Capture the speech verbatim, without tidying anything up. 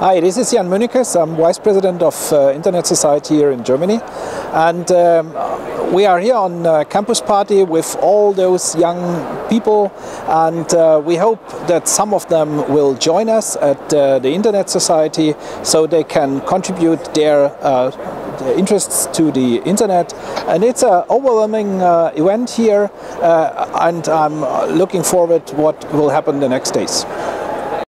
Hi, this is Jan Mönikes. I'm Vice President of uh, Internet Society here in Germany, and um, we are here on a campus party with all those young people, and uh, we hope that some of them will join us at uh, the Internet Society so they can contribute their uh, interests to the internet. And it's an overwhelming uh, event here, uh, and I'm looking forward to what will happen the next days.